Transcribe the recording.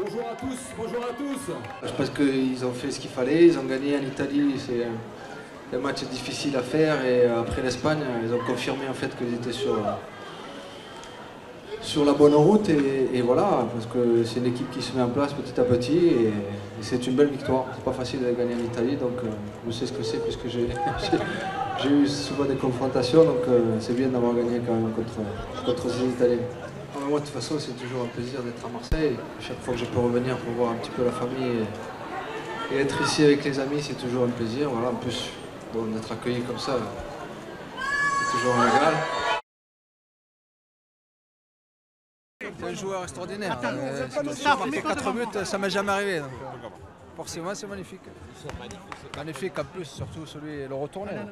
Bonjour à tous, bonjour à tous. Parce qu'ils ont fait ce qu'il fallait, ils ont gagné en Italie, c'est un match difficile à faire, et après l'Espagne, ils ont confirmé en fait qu'ils étaient sur la bonne route, et voilà, parce que c'est une équipe qui se met en place petit à petit, et c'est une belle victoire. C'est pas facile de gagner en Italie, donc je sais ce que c'est, puisque j'ai eu souvent des confrontations, donc c'est bien d'avoir gagné quand même contre ces Italiens. Moi, de toute façon, c'est toujours un plaisir d'être à Marseille. Chaque fois que je peux revenir pour voir un petit peu la famille et être ici avec les amis, c'est toujours un plaisir. Voilà, en plus, bon, d'être accueilli comme ça, c'est toujours un régal. C'est un joueur extraordinaire. Marquer 4 buts, ça m'est jamais arrivé. Donc, forcément, c'est magnifique. Magnifique en plus, surtout celui, le retourné.